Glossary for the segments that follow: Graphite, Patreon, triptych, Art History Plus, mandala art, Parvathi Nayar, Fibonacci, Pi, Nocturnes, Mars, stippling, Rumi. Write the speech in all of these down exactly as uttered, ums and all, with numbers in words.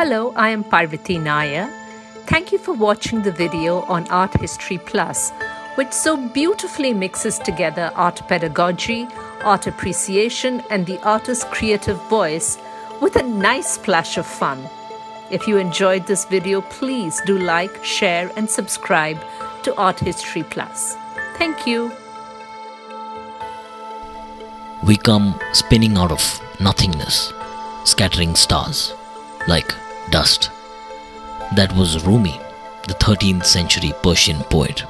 Hello, I am Parvathi Nayar. Thank you for watching the video on Art History Plus, which so beautifully mixes together art pedagogy, art appreciation, and the artist's creative voice with a nice splash of fun. If you enjoyed this video, please do like, share, and subscribe to Art History Plus. Thank you. We come spinning out of nothingness, scattering stars like dust. That was Rumi, the thirteenth century Persian poet.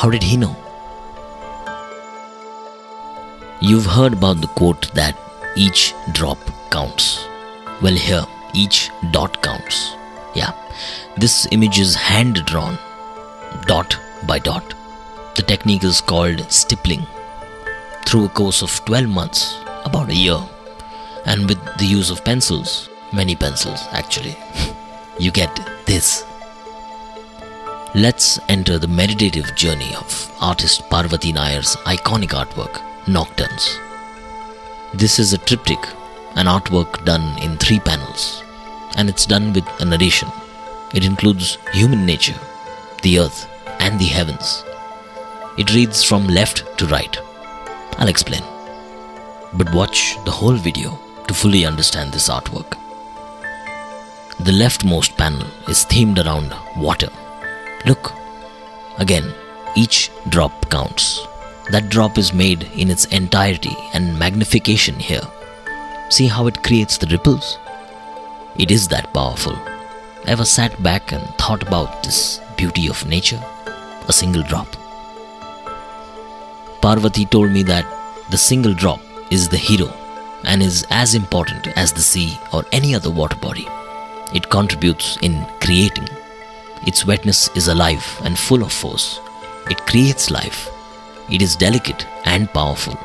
How did he know? You've heard about the quote that each drop counts. Well, here, each dot counts. Yeah, this image is hand-drawn, dot by dot. The technique is called stippling. Through a course of twelve months, about a year, and with the use of pencils, many pencils actually, you get this. Let's enter the meditative journey of artist Parvathi Nayar's iconic artwork, Nocturnes. This is a triptych, an artwork done in three panels, and it's done with a narration. It includes human nature, the earth, and the heavens. It reads from left to right. I'll explain, but watch the whole video to fully understand this artwork. The leftmost panel is themed around water. Look, again, each drop counts. That drop is made in its entirety and magnification here. See how it creates the ripples? It is that powerful. Ever sat back and thought about this beauty of nature? A single drop. Parvathi told me that the single drop is the hero and is as important as the sea or any other water body. It contributes in creating. Its wetness is alive and full of force. It creates life. It is delicate and powerful.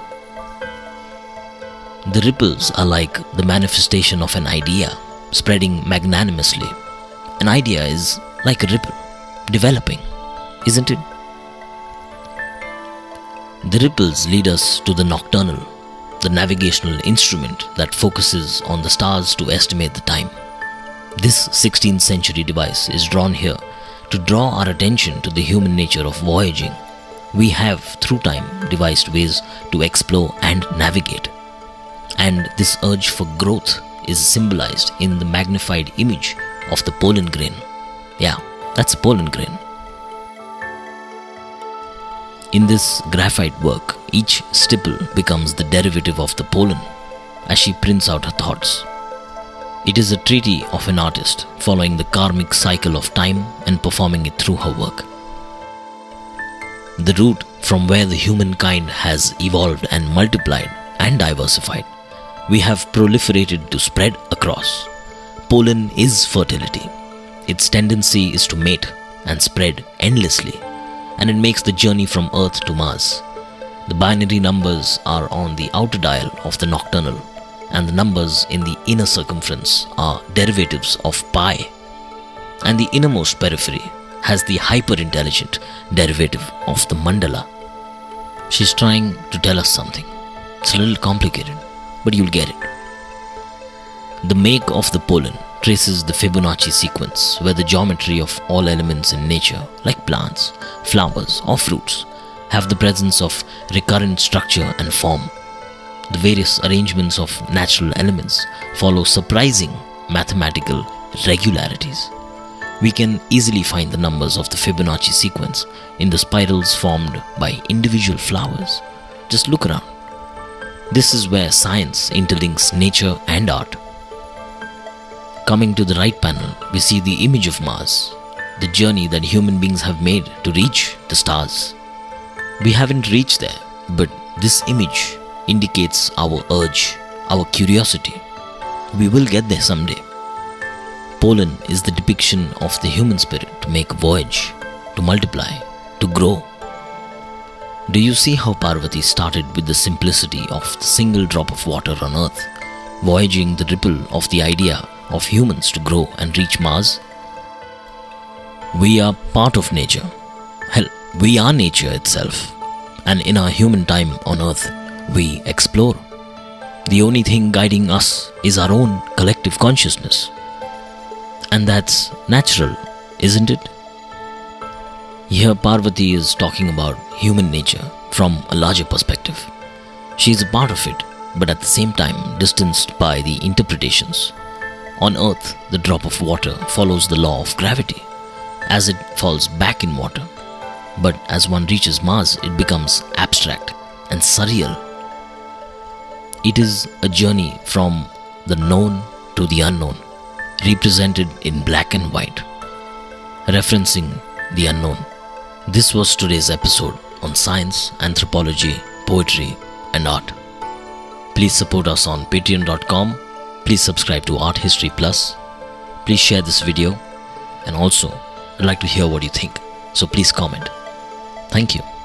The ripples are like the manifestation of an idea, spreading magnanimously. An idea is like a ripple, developing, isn't it? The ripples lead us to the nocturnal, the navigational instrument that focuses on the stars to estimate the time. This sixteenth century device is drawn here to draw our attention to the human nature of voyaging. We have, through time, devised ways to explore and navigate. And this urge for growth is symbolized in the magnified image of the pollen grain. Yeah, that's a pollen grain. In this graphite work, each stipple becomes the derivative of the pollen as she prints out her thoughts. It is a treaty of an artist following the karmic cycle of time and performing it through her work. The root from where the humankind has evolved and multiplied and diversified, we have proliferated to spread across. Pollen is fertility. Its tendency is to mate and spread endlessly. And it makes the journey from Earth to Mars. The binary numbers are on the outer dial of the nocturnal, and the numbers in the inner circumference are derivatives of pi. And the innermost periphery has the hyper-intelligent derivative of the mandala. She's trying to tell us something. It's a little complicated, but you'll get it. The make of the pollen traces the Fibonacci sequence, where the geometry of all elements in nature, like plants, flowers or fruits, have the presence of recurrent structure and form. The various arrangements of natural elements follow surprising mathematical regularities. We can easily find the numbers of the Fibonacci sequence in the spirals formed by individual flowers. Just look around. This is where science interlinks nature and art. Coming to the right panel, we see the image of Mars, the journey that human beings have made to reach the stars. We haven't reached there, but this image indicates our urge, our curiosity. We will get there someday. Pollen is the depiction of the human spirit to make a voyage, to multiply, to grow. Do you see how Parvati started with the simplicity of the single drop of water on Earth, voyaging the ripple of the idea of humans to grow and reach Mars? We are part of nature. Hell, we are nature itself. And in our human time on Earth, we explore. The only thing guiding us is our own collective consciousness. And that's natural, isn't it? Here Parvati is talking about human nature from a larger perspective. She is a part of it, but at the same time distanced by the interpretations. On earth, the drop of water follows the law of gravity as it falls back in water. But as one reaches Mars, it becomes abstract and surreal. It is a journey from the known to the unknown, represented in black and white, referencing the unknown. This was today's episode on science, anthropology, poetry and art. Please support us on patreon dot com. Please subscribe to Art History Plus. Please share this video, and also I'd like to hear what you think, so please comment. Thank you.